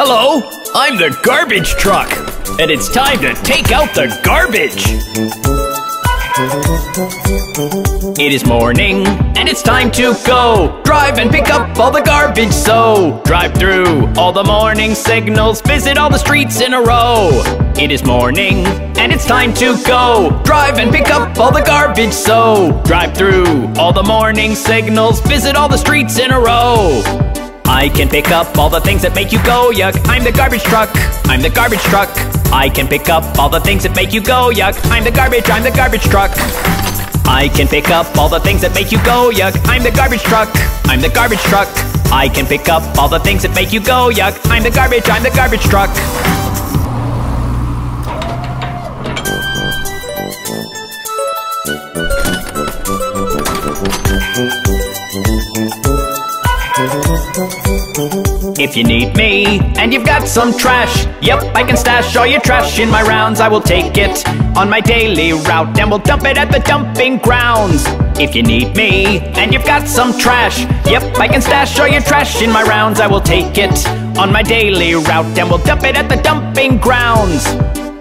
Hello, I'm the garbage truck, and it's time to take out the garbage. It is morning, and it's time to go drive and pick up all the garbage. So drive through all the morning signals, visit all the streets in a row. It is morning, and it's time to go drive and pick up all the garbage. So drive through all the morning signals, visit all the streets in a row. I can pick up all the things that make you go yuck. I'm the garbage truck, I'm the garbage truck. I can pick up all the things that make you go yuck. I'm the garbage truck. I can pick up all the things that make you go yuck. I'm the garbage truck, I'm the garbage truck. I can pick up all the things that make you go yuck. I'm the garbage truck. If you need me, and you've got some trash, yep, I can stash all your trash. In my rounds, I will take it on my daily route, and we'll dump it at the dumping grounds. If you need me, and you've got some trash, yep, I can stash all your trash. In my rounds, I will take it on my daily route, and we'll dump it at the dumping grounds.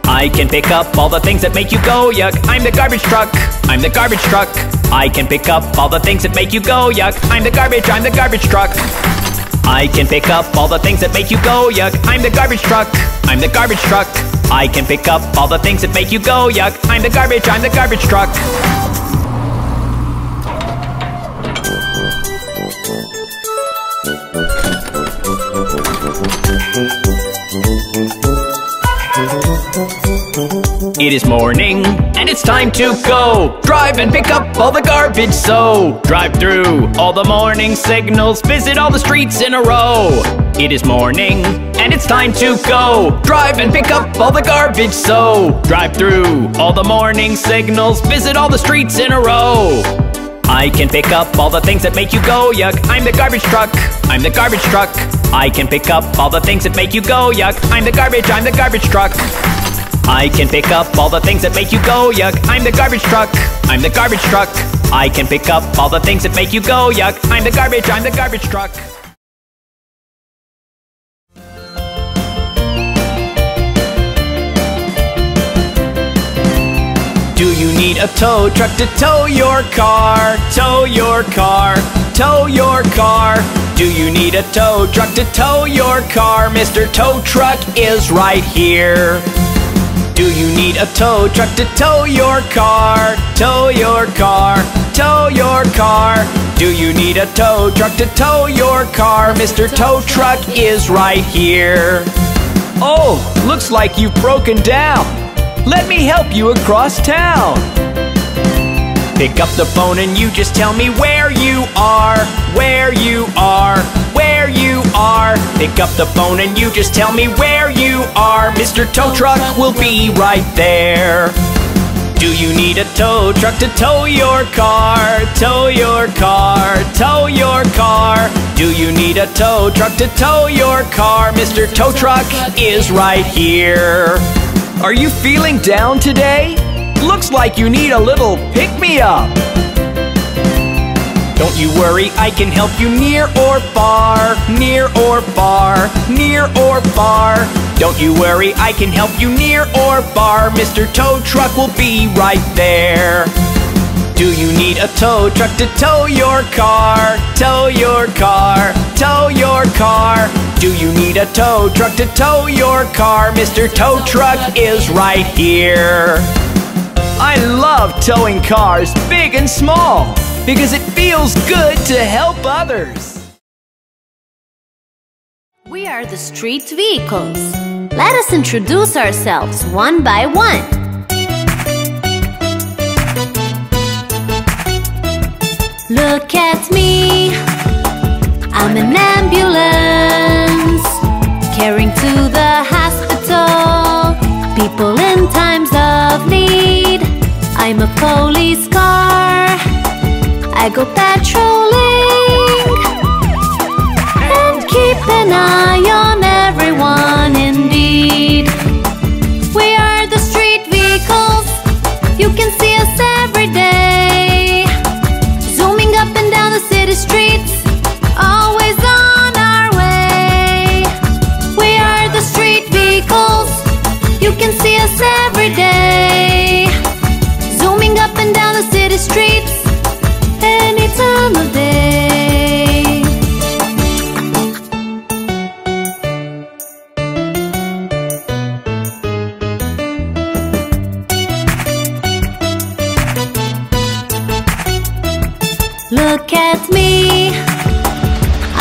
I can pick up all the things that make you go yuck. I'm the garbage truck, I'm the garbage truck. I can pick up all the things that make you go yuck. I'm the garbage truck. I can pick up all the things that make you go yuck. I'm the garbage truck, I'm the garbage truck. I can pick up all the things that make you go yuck. I'm the garbage truck. It is morning, and it's time to go drive and pick up all the garbage. So drive through all the morning signals, visit all the streets in a row. It is morning, and it's time to go drive and pick up all the garbage. So drive through all the morning signals, visit all the streets in a row. I can pick up all the things that make you go yuck. I'm the garbage truck, I'm the garbage truck. I can pick up all the things that make you go yuck. I'm the garbage truck. I can pick up all the things that make you go yuck. I'm the garbage truck, I'm the garbage truck. I can pick up all the things that make you go yuck. I'm the garbage truck. Do you need a tow truck to tow your car? Tow your car, tow your car. Do you need a tow truck to tow your car? Mr. Tow Truck is right here. Do you need a tow truck to tow your car? Tow your car, tow your car. Do you need a tow truck to tow your car? Mr. Tow Truck is right here. Oh, looks like you've broken down. Let me help you across town. Pick up the phone and you just tell me where you are, where you are, where you are. Pick up the phone and you just tell me where you are. Mr. Tow Truck will be right there. Do you need a tow truck to tow your car? Tow your car, tow your car. Do you need a tow truck to tow your car? Mr. Tow Truck is right here. Are you feeling down today? Looks like you need a little pick-me-up. Don't you worry, I can help you near or far, near or far, near or far. Don't you worry, I can help you near or far. Mr. Tow Truck will be right there. Do you need a tow truck to tow your car? Tow your car, tow your car. Do you need a tow truck to tow your car? Mr. Tow Truck is right here. I love towing cars, big and small, because it feels good to help others. We are the street vehicles. Let us introduce ourselves one by one. Look at me, I'm an ambulance, carrying to the hospital people in times of need. I'm a police car, I go patrolling and keep an eye on everyone indeed. We are the street vehicles, you can see us every day, zooming up and down the city streets, always on our way. We are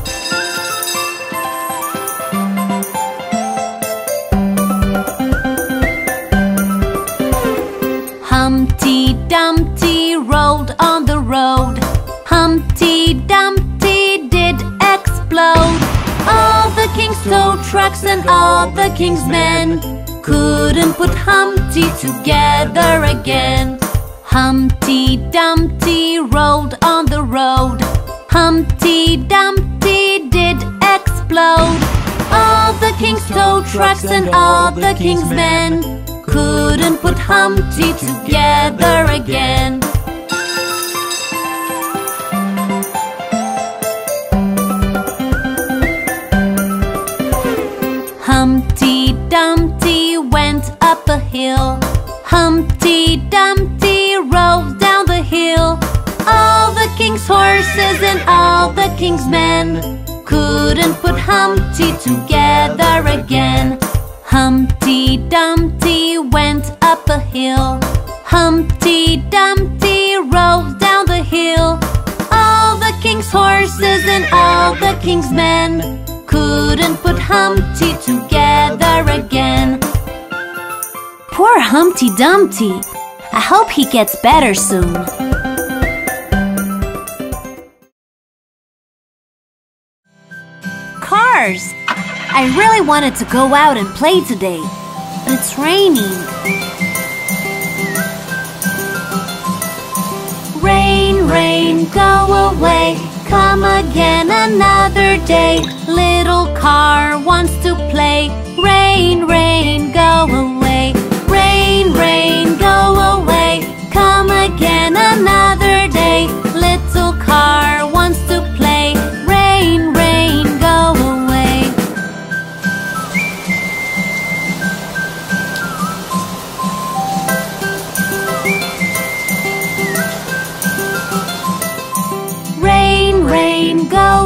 Humpty Dumpty rolled on the road. Humpty Dumpty did explode. All the king's tow trucks and all the king's men couldn't put Humpty together again. Humpty Dumpty rolled on the road. Humpty Dumpty did explode. All the king's tow trucks and all the king's men couldn't put Humpty together again. Humpty Dumpty went up a hill. Humpty Dumpty rolled down the hill. All the king's horses and all the king's men couldn't put Humpty together again. Humpty Dumpty went up a hill. Humpty Dumpty rolled down the hill. All the king's horses and all the king's men couldn't put Humpty together again. Poor Humpty Dumpty. I hope he gets better soon. Cars! I really wanted to go out and play today, but it's raining. Rain, rain, go away, come again another day. Little car wants to play. Rain, rain, go away. Rain, rain, go away, come again another day. Little car wants to play. Rain, rain, go away. Go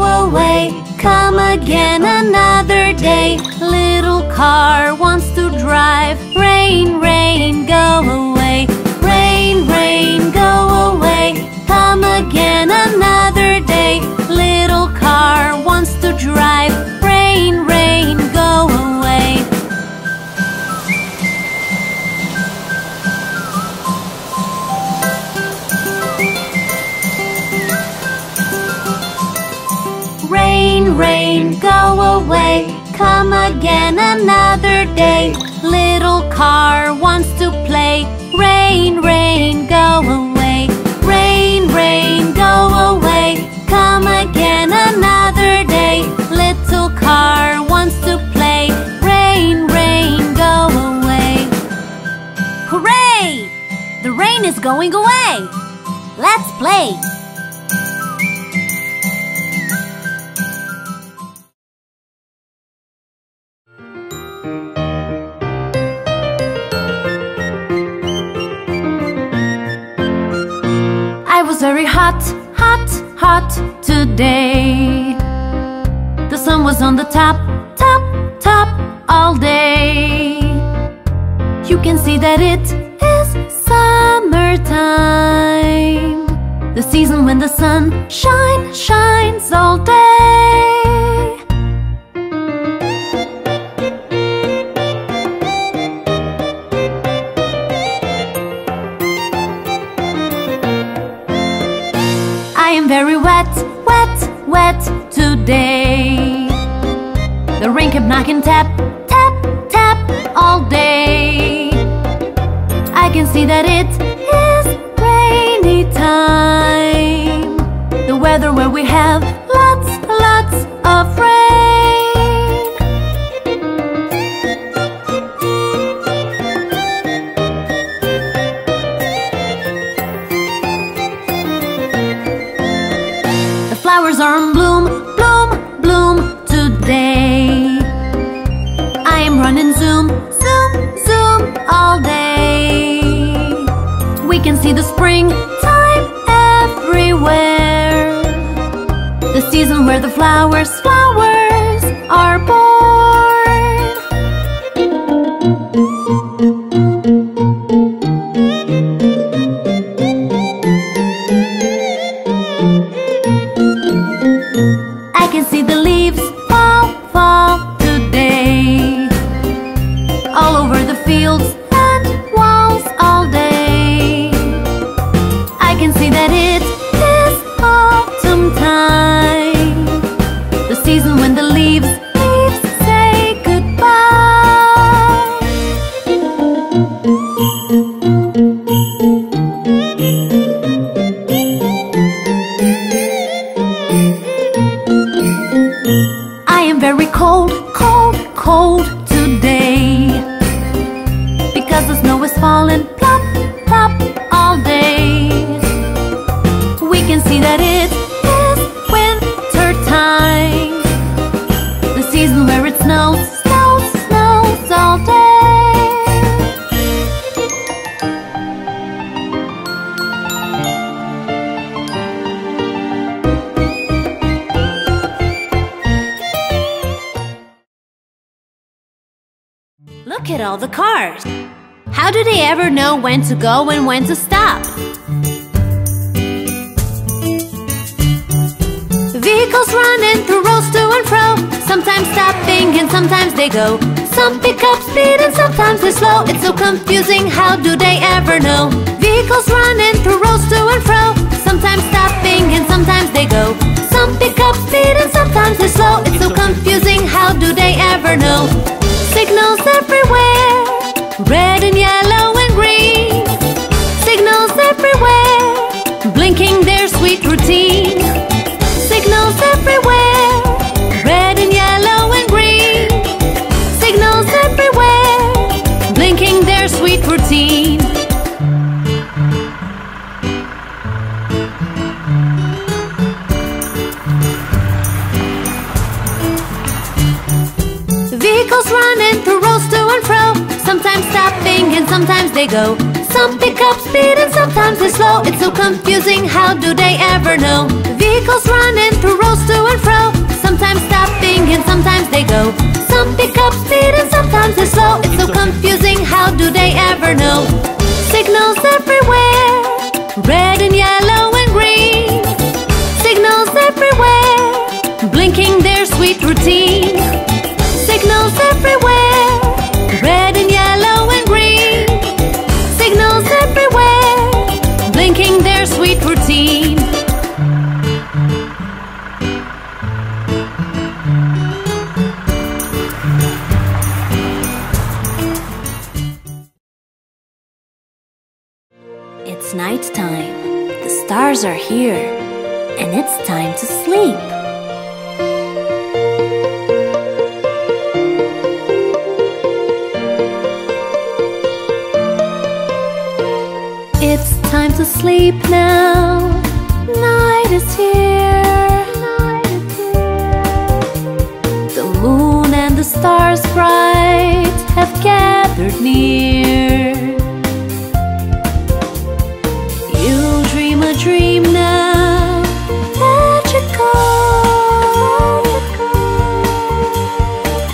away, come again another day. Little car wants to drive. Rain, rain, go away. Rain, rain, go away, come again another day. Little car wants to drive. Rain, rain, go away. Rain, rain, go away, come again another day. Little car wants to play. Rain, rain, go away. Rain, rain, go away, come again another day. Little car wants to play. Rain, rain, go away. Hooray! The rain is going away. Let's play. Very hot, hot, hot today. The sun was on the top, top, top all day. You can see that it is summertime, the season when the sun shines all day. Very wet, wet, wet today. The rain kept knocking tap, tap, tap all day. I can see that it is rainy time, the weather where we have lots of rain. Flowers are in bloom, bloom, bloom today. I am running zoom, zoom, zoom all day. can see the springtime everywhere, the season where the flowers are born. I can see the leaves fall today, all over the fields and walls all day. I can see that it is autumn time, the season when the leaves say goodbye. I am very cold today, because the snow is falling plop all day. We can see that it is winter time, the season where it snows all day. Look at all the cars. How do they ever know when to go and when to stop? Vehicles running through roads to and fro, sometimes stopping and sometimes they go. Some pick up speed and sometimes they slow. It's so confusing, how do they ever know? Vehicles running through roads to and fro, sometimes stopping and sometimes they go. Some pick up speed and sometimes they slow. It's so confusing, how do they ever know? Signals everywhere, red and yellow and green. Signals everywhere, blinking their sweet routine. Signals everywhere, red and yellow and green. Signals everywhere, blinking their sweet routine. Vehicles running through roads to and fro, sometimes stopping and sometimes they go. Some pick up speed and sometimes they slow. It's so confusing, how do they ever know? Vehicles running through roads to and fro, sometimes stopping and sometimes they go. Some pick up speed and sometimes they slow. It's so confusing, how do they ever know? Signals everywhere, red and yellow and green. Signals everywhere, blinking their sweet routine. Signals everywhere, red and yellow and green. Signals everywhere, blinking their sweet routine. It's nighttime. The stars are here, and it's time to sleep. It's time to sleep now, night is here. The moon and the stars bright have gathered near. You dream a dream now, magical,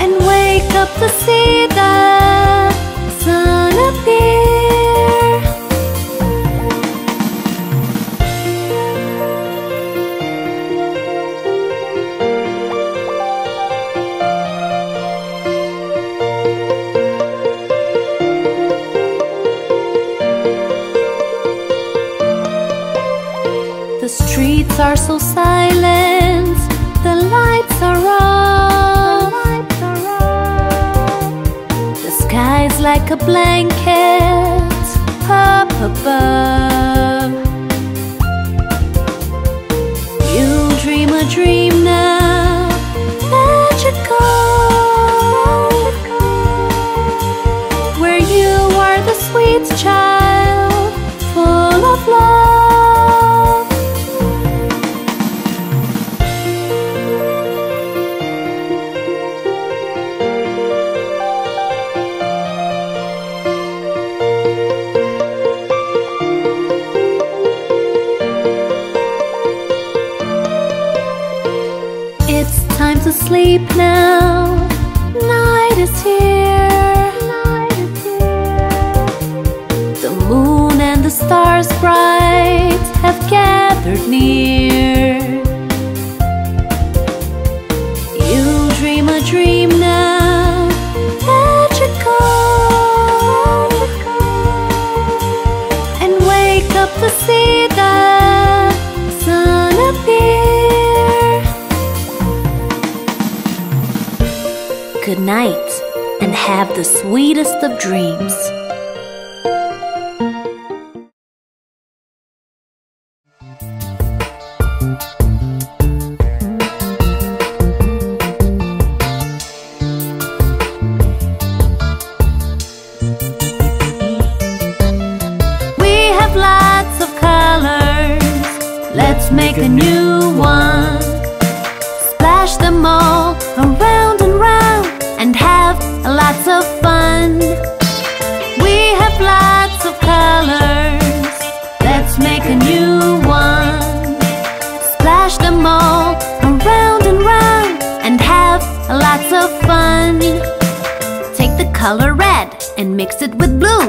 and wake up to see the sun appear. The streets are so silent, the lights are off. The sky's like a blanket up above. You dream a dream now, magical, where you are the sweet child, full of love. deep now. Night is here. The moon and the stars bright have gathered near. You dream a dream now, magical, and wake up to see the sun appear. Good night, and have the sweetest of dreams. Make a new one. Splash them all around and round and have lots of fun. We have lots of colors. Let's make a new one. Splash them all around and round and have lots of fun. Take the color red and mix it with blue.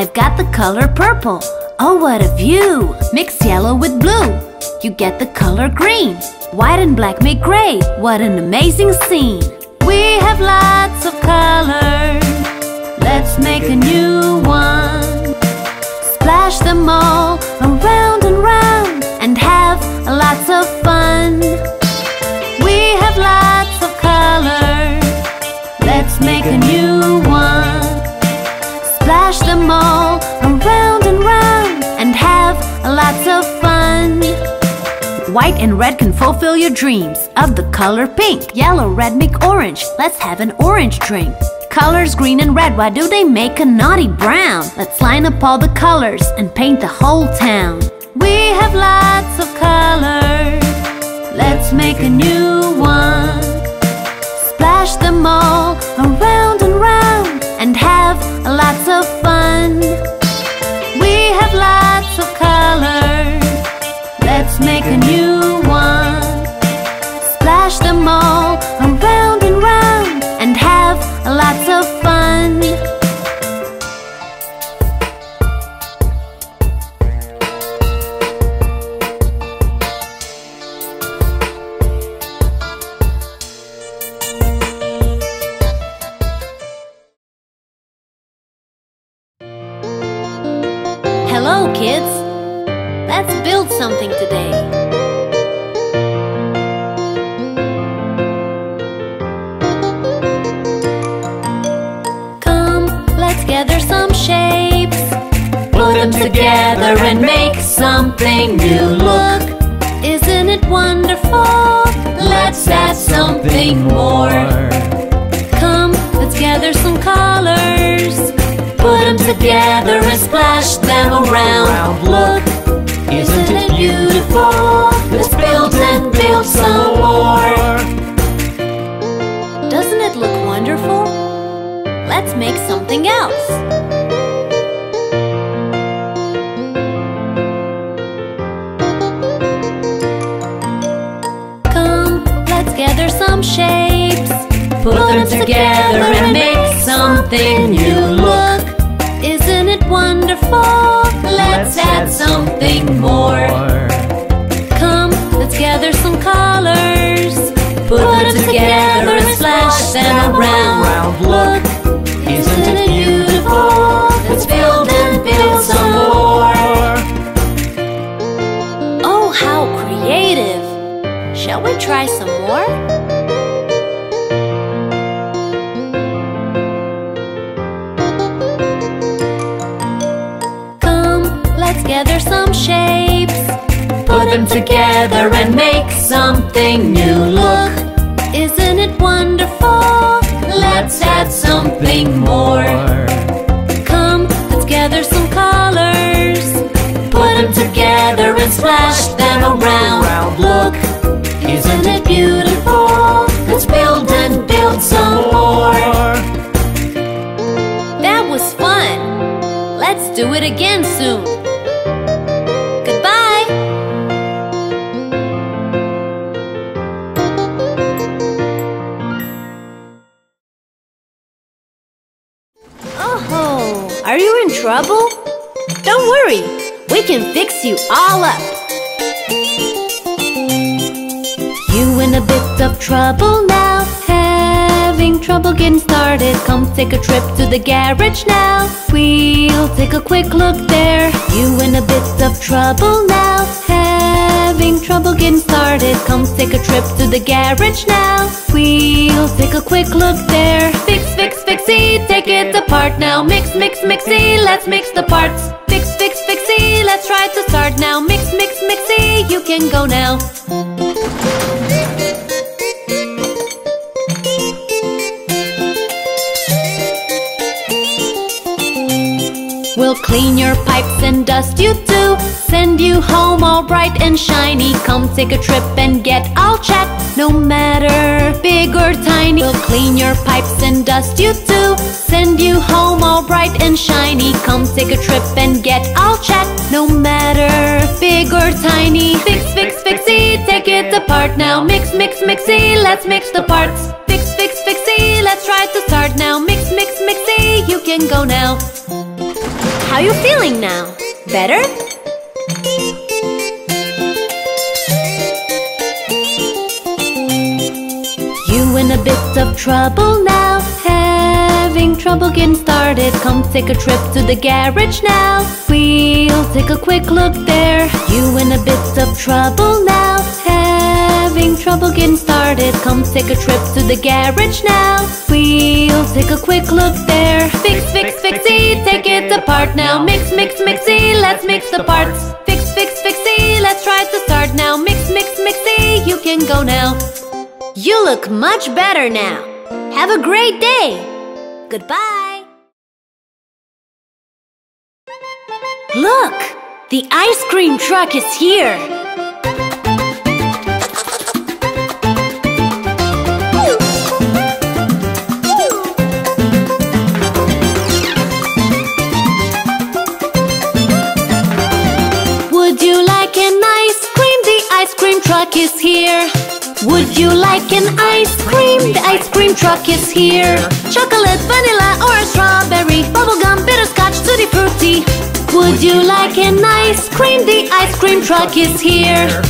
I've got the color purple. Oh, what a view! Mix yellow with blue. You get the color green. White and black make gray. What an amazing scene. We have lots of colors. Let's make a new one. Splash them all around and round and have lots of fun. We have lots of colors. Let's make a new one. Splash them all around and round and have lots of fun. White and red can fulfill your dreams of the color pink. Yellow, red make orange. Let's have an orange drink. Colors green and red, why do they make a naughty brown? Let's line up all the colors and paint the whole town. We have lots of colors. Let's make a new one. Splash them all around and round and have lots of fun. We have lots of colors. Let's make a new one. Splash them all around and round and have lots of fun. Hello, kids. Let's build something today. Come, let's gather some shapes. Put them together and make something new. Look, isn't it wonderful? Let's add something more. Come, let's gather some colors. Put them together and splash them around. Look, isn't it beautiful? Let's build and build some more. Doesn't it look wonderful? Let's make something else. Come, let's gather some shapes. Put them together and make something new. Look, isn't it wonderful? Let's add something more. Come, let's gather some colors. Put them together and splash them around. Look, isn't it beautiful? Let's build and build some more. Oh, how creative! Shall we try some more? Gather some shapes. Put them together and make something new. Look, isn't it wonderful? Let's add something more. Come, let's gather some colors. Put them together and splash them around. Look, isn't it beautiful? Let's build and build some more. That was fun. Let's do it again soon. trouble? Don't worry, we can fix you all up. You in a bit of trouble now, having trouble getting started. Come take a trip to the garage now, we'll take a quick look there. You in a bit of trouble now, having trouble getting started. Come take a trip to the garage now, we'll take a quick look there. Fix, fix, fixie, take it apart now. Mix, mix, mixie, let's mix the parts. Fix, fix, fixie, let's try to start now. Mix, mix, mixie, you can go now. We'll clean your pipes and dust you too, send you home all bright and shiny. Come take a trip and get all checked, no matter big or tiny. We'll clean your pipes and dust you too, send you home all bright and shiny. Come take a trip and get all checked, no matter big or tiny. Fix, fix, fixie, take it apart now. Mix, mix, mixie, let's mix the parts. Fix, fix, fixie, let's try to start now. Mix, mix, mixie, you can go now. How you feeling now? Better? You in a bit of trouble now, having trouble getting started. Come take a trip to the garage now, we'll take a quick look there. You in a bit of trouble now, having trouble getting started. Come take a trip to the garage now, we'll take a quick look there. Fix, fix, fixie, take it apart now. Mix, mix, mixie, let's mix the parts. Fix, fix, fixie, let's try to start now. Mix, mix, mixie, you can go now. You look much better now. Have a great day. Goodbye. Look, the ice cream truck is here. Truck is here. Would you like an ice cream? The ice cream truck is here. Chocolate, vanilla, or a strawberry, bubblegum, butterscotch, tutti frutti. Would you like an ice cream? The ice cream truck is here.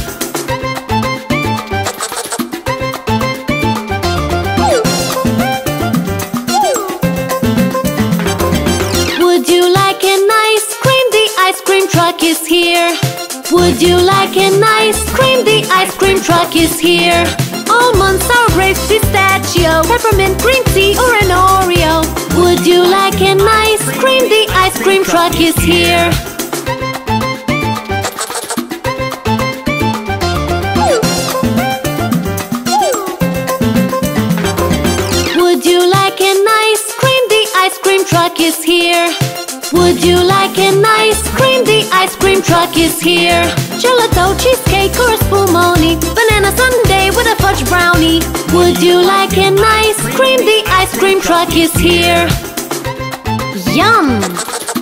Would you like an ice cream? The ice cream truck is here. Would you like an ice cream? The ice cream truck is here. Almonds, sour grapes, pistachio, peppermint, green tea, or an Oreo. Would you like an ice cream? The ice cream truck is here. Would you like an ice cream? The ice cream truck is here. Would you like an ice cream? The ice cream truck is here. Gelato, cheesecake, or spumoni, banana sundae with a fudge brownie. Would you like an ice cream? The ice cream truck is here. Yum!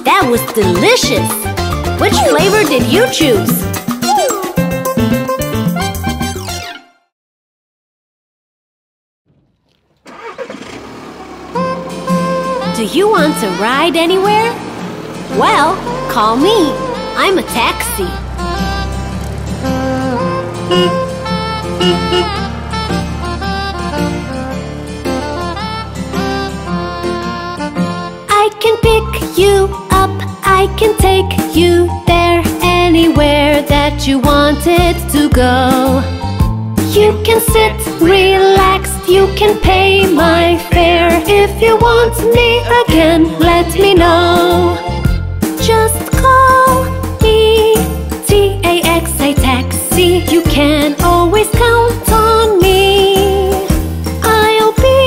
That was delicious! Which flavor did you choose? Do you want to ride anywhere? Well, call me. I'm a taxi. I can pick you up. I can take you there, anywhere that you wanted to go. You can sit relaxed. You can pay my fare. If you want me again, let me know. Just call me, T-A-X-I taxi. You can always count on me. I'll be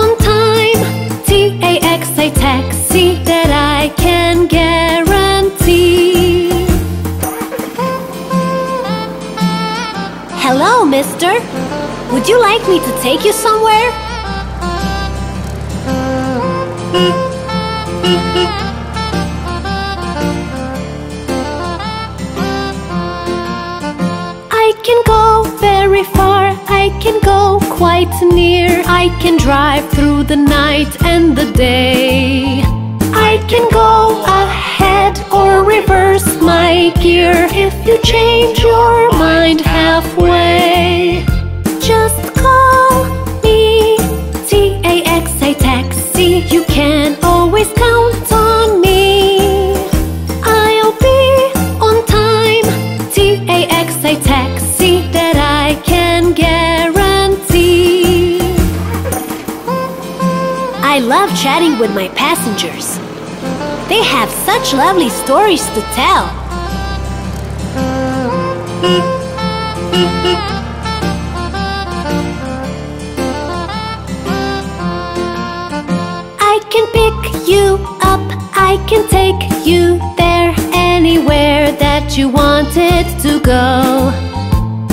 on time, T-A-X-I taxi. That I can guarantee. Hello, mister. Would you like me to take you somewhere? I can go very far, I can go quite near. I can drive through the night and the day. I I can go ahead or reverse my gear. If you change your mind halfway, just call me TAXI Taxi. You can always count on me. I'll be on time, TAXI Taxi, that I can guarantee. I love chatting with my passengers. They have such lovely stories to tell. I can pick you up, I can take you there, anywhere that you wanted to go.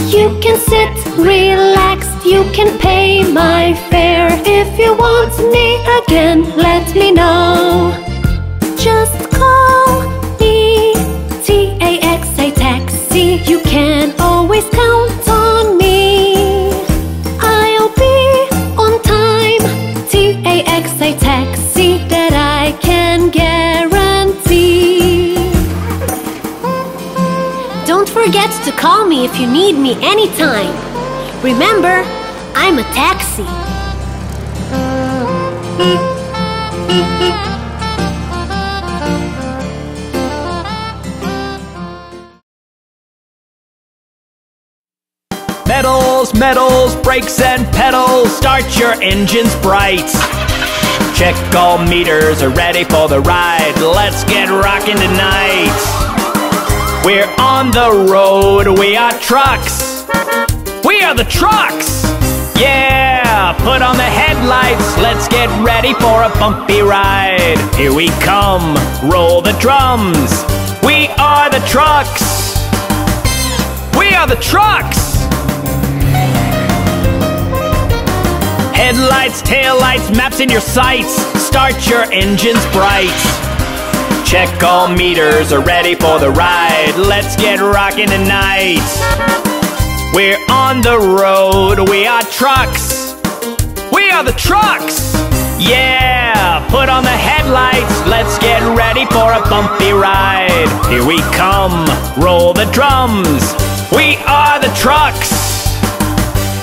You can sit relaxed, you can pay my fare. If you want me again, let me know. Just call me TAXI Taxi. You can always count on me. I'll be on time, TAXI Taxi, that I can guarantee. Don't forget to call me if you need me anytime. Remember, I'm a taxi. Metals, metals, brakes and pedals, start your engines bright. Check all meters are ready for the ride, let's get rockin' tonight. We're on the road, we are trucks. We are the trucks! Yeah, put on the headlights, let's get ready for a bumpy ride. Here we come, roll the drums. We are the trucks! We are the trucks! Headlights, taillights, maps in your sights, start your engines bright. Check all meters are ready for the ride, let's get rockin' tonight. We're on the road, we are trucks. We are the trucks! Yeah, put on the headlights, let's get ready for a bumpy ride. Here we come, roll the drums. We are the trucks!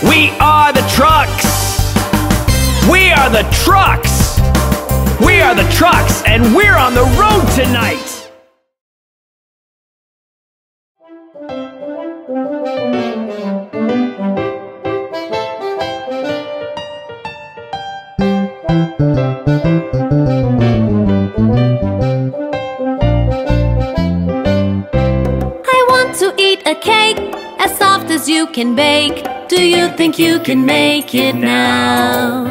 We are the trucks! We are the trucks! We are the trucks, and we're on the road tonight! I want to eat a cake, as soft as you can bake. Do you think you can make it now?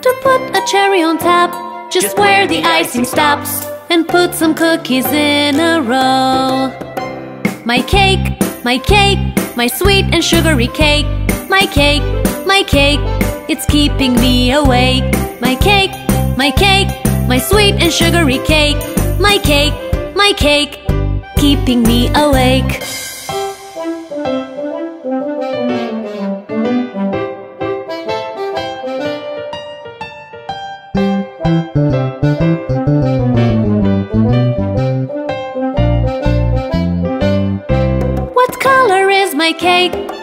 To put a cherry on top, just where the icing stops, and put some cookies in a row. My cake, my sweet and sugary cake. My cake, my cake, it's keeping me awake. My cake, my sweet and sugary cake. My cake, keeping me awake.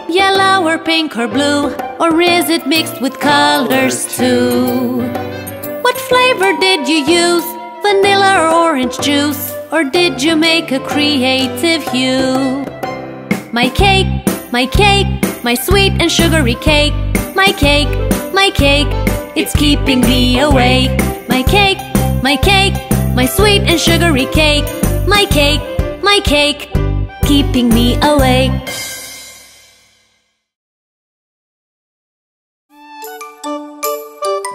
Yellow or pink or blue, or is it mixed with colors too? What flavor did you use? Vanilla or orange juice? Or did you make a creative hue? My cake, my sweet and sugary cake. My cake, it's keeping me awake. My cake, my sweet and sugary cake. My cake, keeping me awake.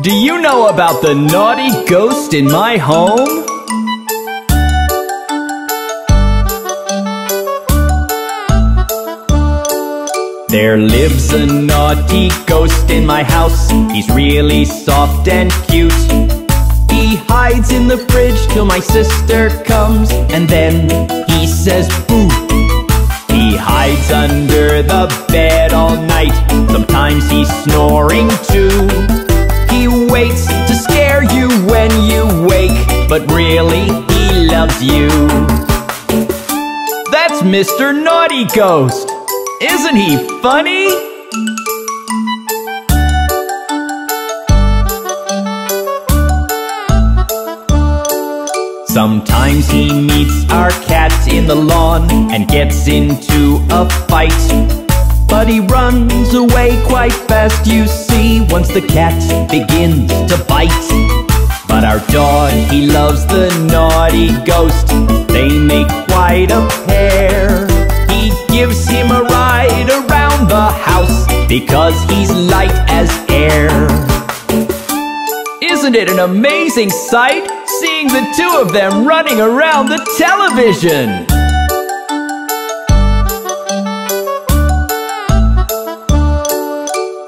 Do you know about the naughty ghost in my home? There lives a naughty ghost in my house. He's really soft and cute. He hides in the fridge till my sister comes, and then he says boo. He hides under the bed all night. Sometimes he's snoring too. He waits to scare you when you wake, but really Mr. Naughty Ghost. Isn't he funny? Sometimes he meets our cats in the lawn and gets into a fight, but he runs away quite fast, you see, once the cat begins to bite. But our dog, he loves the Naughty Ghost. They make quite a pair. He gives him a ride around the house because he's light as air. Isn't it an amazing sight, seeing the two of them running around the television?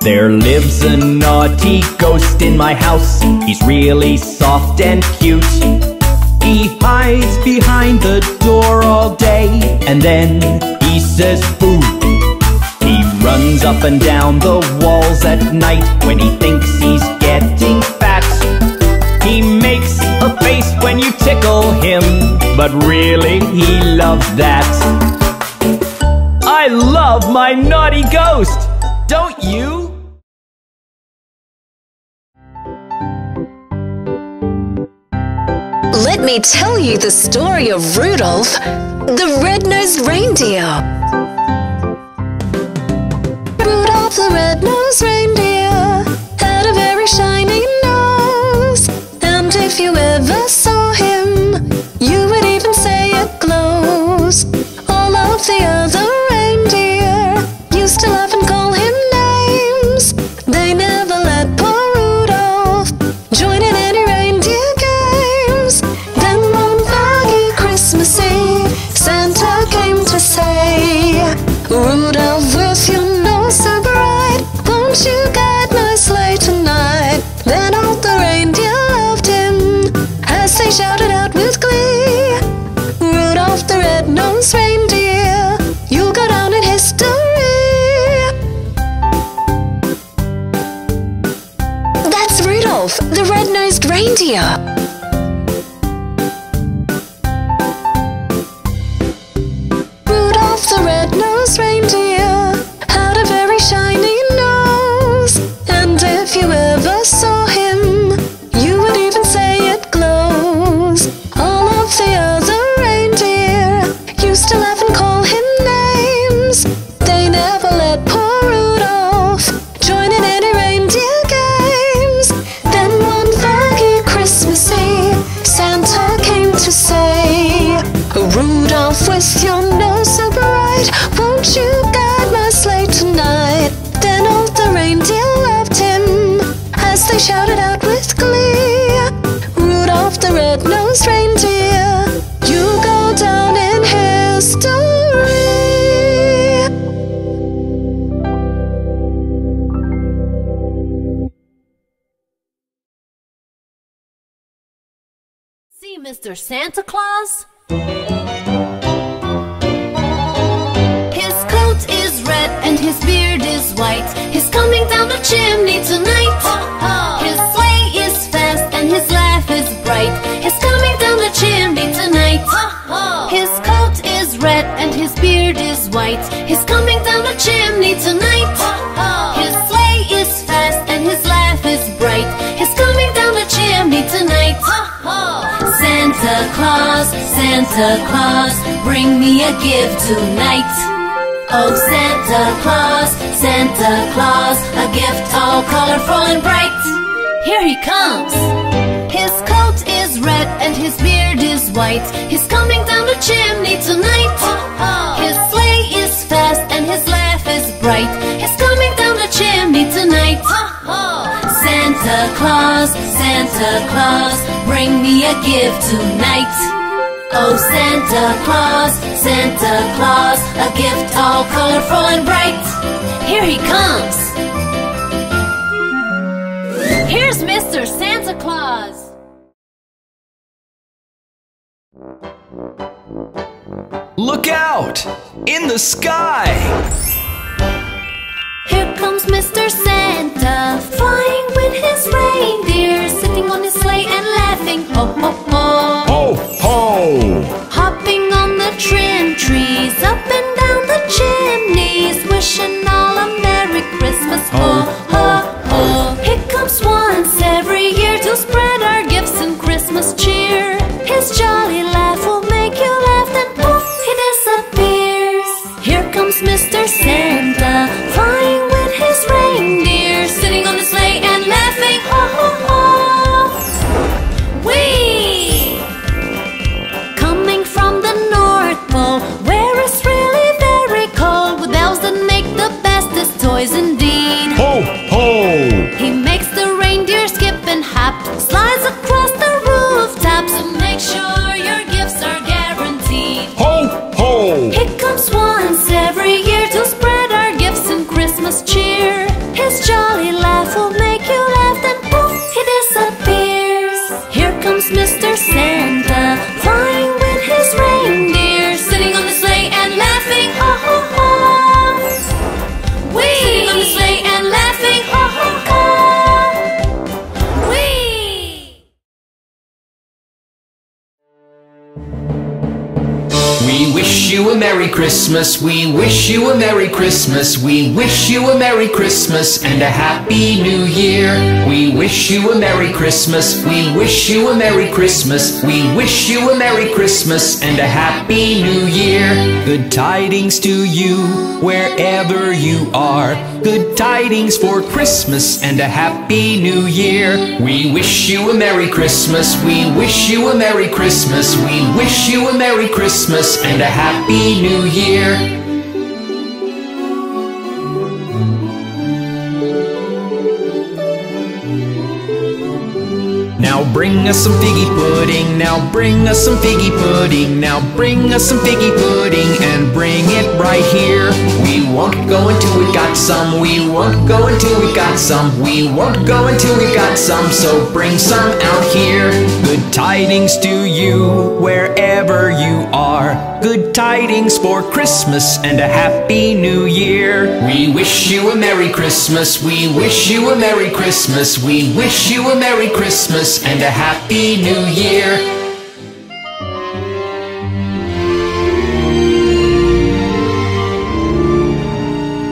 There lives a naughty ghost in my house. He's really soft and cute. He hides behind the door all day, and then he says boo. He runs up and down the walls at night when he thinks he's getting fat. He makes a face when you tickle him, but really he loves that. I love my naughty ghost, don't you? Let me tell you the story of Rudolph, the red-nosed reindeer. Rudolph the red-nosed reindeer had a very shiny nose, and if you ever saw him, you would even say it glows. All of the other reindeer used to laugh and call him names. They never let poor Rudolph join in any reindeer game. Christmas Eve, Santa came to say, Rudolph, with your nose so bright, won't you guide my sleigh tonight? Then all the reindeer loved him as they shouted out with glee, Rudolph the red-nosed reindeer, you'll go down in history. That's Rudolph the red-nosed reindeer. The red-nosed reindeer had a very shiny nose, and if you ever saw him, you would even say it glows. All of the other reindeer used to laugh and call him names. They never let poor Rudolph join in any reindeer games. Then one foggy Christmas Eve, Santa came to say, Rudolph, with your nose so bright, won't you guide my sleigh tonight? Then all the reindeer loved him as they shouted out with glee, Rudolph the red-nosed reindeer, you go down in history. See Mr. Santa Claus? And his beard is white. He's coming down the chimney tonight. His sleigh is fast and his laugh is bright. He's coming down the chimney tonight. His coat is red and his beard is white. He's coming down the chimney tonight. His sleigh is fast and his laugh is bright. He's coming down the chimney tonight. Santa Claus, Santa Claus, bring me a gift tonight. Oh, Santa Claus, Santa Claus, a gift all colorful and bright. Here he comes. His coat is red and his beard is white. He's coming down the chimney tonight. His sleigh is fast and his laugh is bright. He's coming down the chimney tonight. Santa Claus, Santa Claus, bring me a gift tonight. Oh, Santa Claus, Santa Claus, a gift all colorful and bright. Here he comes. Here's Mr. Santa Claus. Look out! In the sky! Here comes Mr. Santa, flying with his reindeer, sitting on his sleigh and laughing. Ho, ho, ho! Ho, ho! Hopping on the trim trees, He's up and down the chimneys, wishing all a Merry Christmas. Ho, ho, ho. He comes once every year to spread our gifts and Christmas cheer. His jolly laugh will make you laugh, then poof, he disappears. Here comes Mr. Santa, flying with his reindeer, sitting on the sleigh and laughing. Ho, ho, ho. Whee! Coming from the North Pole, where it's really very cold, with elves that make the bestest toys indeed. Ho, ho! He makes the reindeer skip and hop, slides across the rooftops, and makes sure your gifts are guaranteed. Ho, ho! He comes once every year to spread our gifts and Christmas cheer. His jolly laugh will make you laugh, then poof, he disappears. Here comes Mr. Santa, flying with his reindeer, sitting on the sleigh and laughing. Ho, ho, ho! Whee! Sitting on the sleigh and laughing. Ho, ho, ho! We wish you a Merry Christmas, we wish you a Merry Christmas, we wish you a Merry Christmas and a Happy New Year. We wish you a Merry Christmas, we wish you a Merry Christmas, we wish you a Merry Christmas and a Happy New Year. Good tidings to you wherever you are, good tidings for Christmas and a Happy New Year. We wish you a Merry Christmas, we wish you a Merry Christmas, we wish you a Merry Christmas and a Happy New Year. Now bring us some figgy pudding, now bring us some figgy pudding, now bring us some figgy pudding and bring it right here. We won't go until we got some, we won't go until we got some, we won't go until we got some, so bring some out here. Good tidings to you wherever you are, good tidings for Christmas and a Happy New Year. We wish you a Merry Christmas, we wish you a Merry Christmas, we wish you a Merry Christmas and a Happy New Year.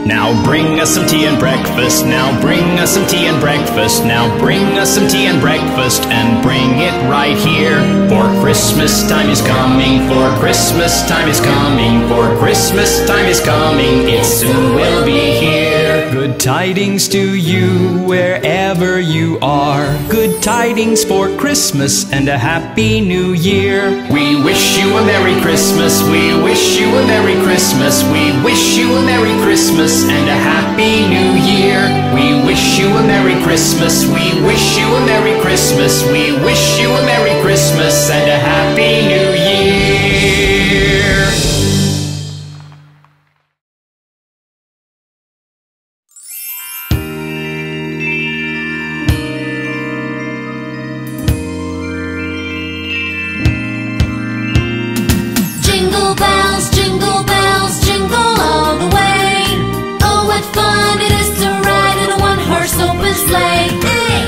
Now bring us some tea and breakfast, now bring us some tea and breakfast, now bring us some tea and breakfast and bring it right here. For Christmas time is coming, for Christmas time is coming, for Christmas time is coming, it soon will be here. Good tidings to you wherever you are, good tidings for Christmas and a Happy New Year. We wish you a Merry Christmas, we wish you a Merry Christmas, we wish you a Merry Christmas and a Happy New Year. We wish you a Merry Christmas, we wish you a Merry Christmas, we wish you a Merry Christmas and a Happy New Year. Jingle bells, jingle all the way. Oh, what fun it is to ride in a one-horse open sleigh.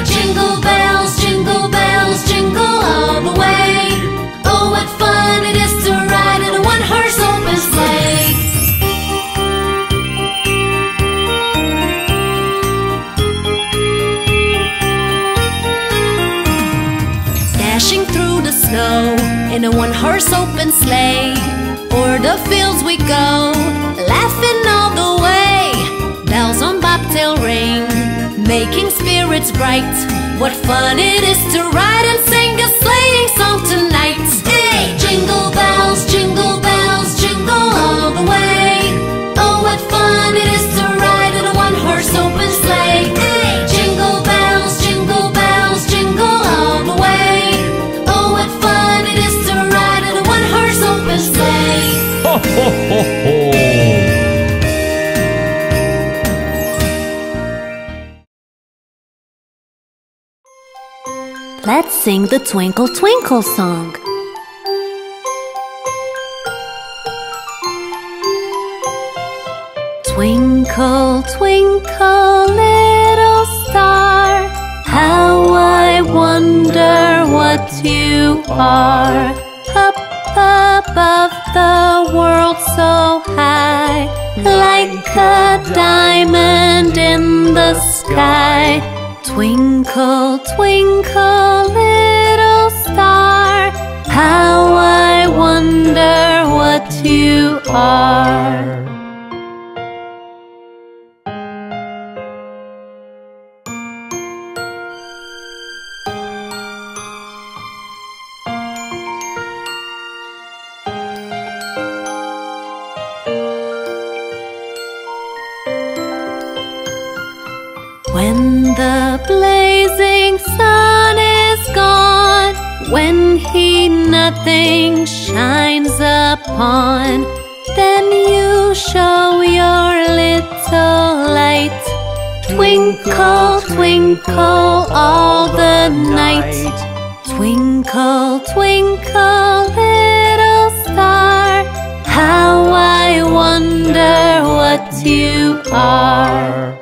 Jingle bells, jingle all the way. Oh, what fun it is to ride in a one-horse open sleigh. Dashing through the snow in a one-horse open sleigh. O'er the fields we go, laughing all the way. Bells on bobtail ring, making spirits bright. What fun it is to ride and sing a sleighing song tonight. Hey! Jingle bells, jingle all the way. Oh, what fun it is to ride in a one-horse open sleigh. Hey! Jingle bells, jingle all the way. Oh, what fun it is to ride in a one-horse open sleigh. Ho, ho, ho, ho. Let's sing the Twinkle Twinkle song. Twinkle, twinkle, little star, how I wonder what you are. Above the world so eye, like a diamond in the sky. Twinkle, twinkle, little star, how I wonder what you are. When the blazing sun is gone, when he nothing shines upon, then you show your little light. Twinkle, twinkle all the night. Twinkle, twinkle little star, how I wonder what you are.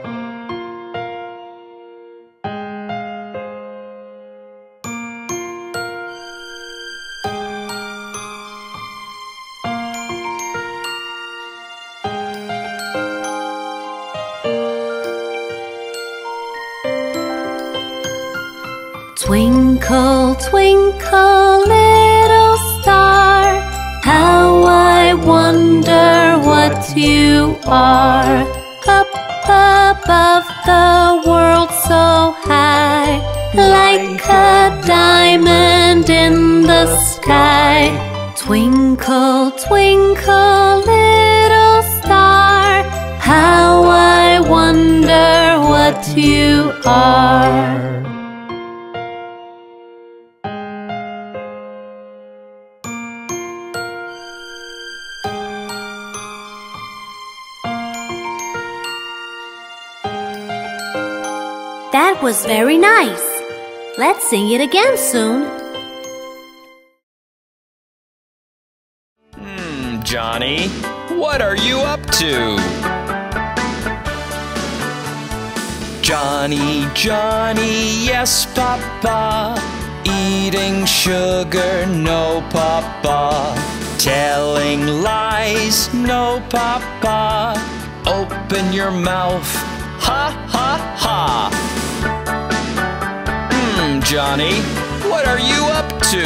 Twinkle, twinkle, little star, how I wonder what you are. Up above the world so high, like a diamond in the sky. Twinkle, twinkle, little star, how I wonder what you are. That was very nice. Let's sing it again soon. Johnny, what are you up to? Johnny, Johnny, yes, Papa. Eating sugar, no, Papa. Telling lies, no, Papa. Open your mouth, ha, ha, ha. Johnny, what are you up to?